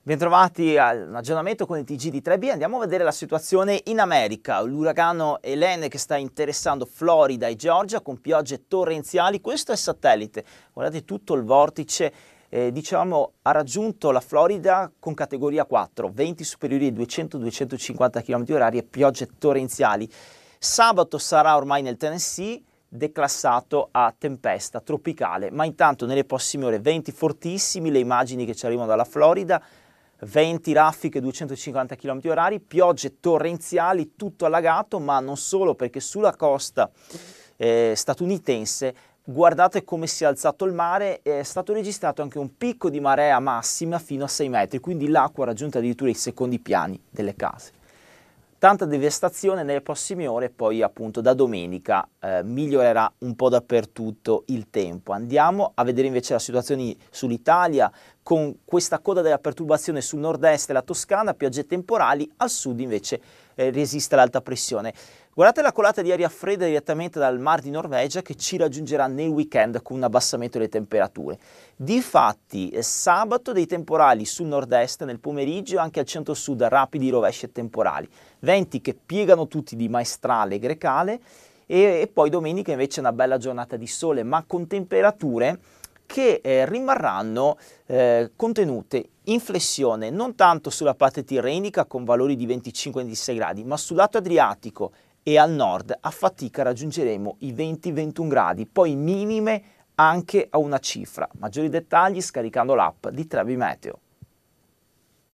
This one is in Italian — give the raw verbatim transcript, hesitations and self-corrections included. Bentrovati all'aggiornamento con il T G di tre B. Andiamo a vedere la situazione in America. L'uragano Helene che sta interessando Florida e Georgia con piogge torrenziali. Questo è il satellite. Guardate, tutto il vortice eh, diciamo, ha raggiunto la Florida con categoria quattro, venti superiori ai duecento duecentocinquanta km/h e piogge torrenziali. Sabato sarà ormai nel Tennessee declassato a tempesta tropicale, ma intanto nelle prossime ore venti fortissimi, le immagini che ci arrivano dalla Florida, venti raffiche duecentocinquanta km/h, piogge torrenziali, tutto allagato, ma non solo, perché sulla costa eh, statunitense guardate come si è alzato il mare, è stato registrato anche un picco di marea massima fino a sei metri, quindi l'acqua ha raggiunto addirittura i secondi piani delle case. Tanta devastazione nelle prossime ore, poi appunto da domenica eh, migliorerà un po' dappertutto il tempo. Andiamo a vedere invece la situazione sull'Italia, con questa coda della perturbazione sul nord-est e la Toscana, piogge temporali, al sud invece eh, resiste l'alta pressione. Guardate la colata di aria fredda direttamente dal Mar di Norvegia che ci raggiungerà nel weekend con un abbassamento delle temperature. Difatti sabato dei temporali sul nord-est nel pomeriggio, anche al centro-sud rapidi rovesci e temporali. Venti che piegano tutti di maestrale e grecale, e, e poi domenica invece una bella giornata di sole ma con temperature che eh, rimarranno eh, contenute in flessione non tanto sulla parte tirrenica con valori di venticinque ventisei gradi, ma sul lato adriatico e al nord a fatica raggiungeremo i venti ventuno gradi, poi minime anche a una cifra. Maggiori dettagli scaricando l'app di Trevi Meteo.